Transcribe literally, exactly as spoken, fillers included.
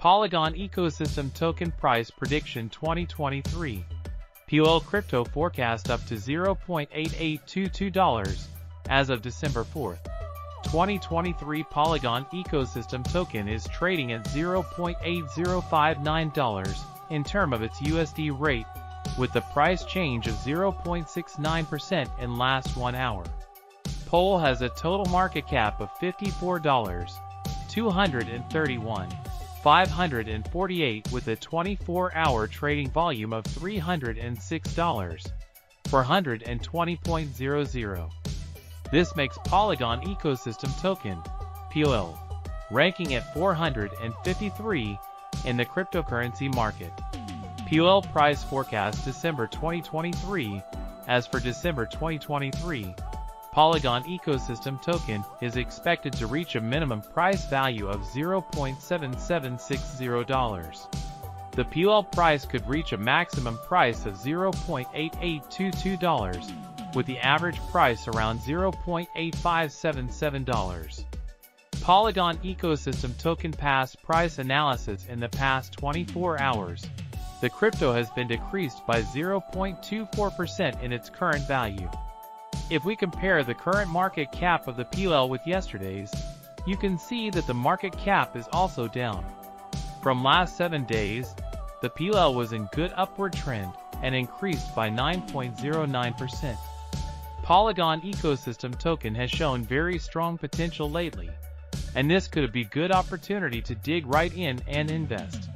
Polygon Ecosystem Token Price Prediction twenty twenty-three. P O L Crypto forecast up to zero point eight eight two two dollars as of December fourth, twenty twenty-three. Polygon Ecosystem Token is trading at zero point eight zero five nine dollars in terms of its U S D rate, with the price change of zero point six nine percent in last one hour. P O L has a total market cap of fifty-four thousand two hundred thirty-one thousand five hundred forty-eight with a twenty-four hour trading volume of three hundred six thousand four hundred twenty dollars. This makes Polygon Ecosystem Token, P O L, ranking at four hundred fifty-three in the cryptocurrency market. P O L price forecast December twenty twenty-three. As for December twenty twenty-three, Polygon Ecosystem Token is expected to reach a minimum price value of zero point seven seven six zero dollars. The P O L price could reach a maximum price of zero point eight eight two two dollars, with the average price around zero point eight five seven seven dollars. Polygon Ecosystem Token past price analysis. In the past twenty-four hours, the crypto has been decreased by zero point two four percent in its current value. If we compare the current market cap of the P O L with yesterday's, you can see that the market cap is also down. From last seven days, the P O L was in good upward trend and increased by nine point zero nine percent. Polygon Ecosystem Token has shown very strong potential lately, and this could be a good opportunity to dig right in and invest.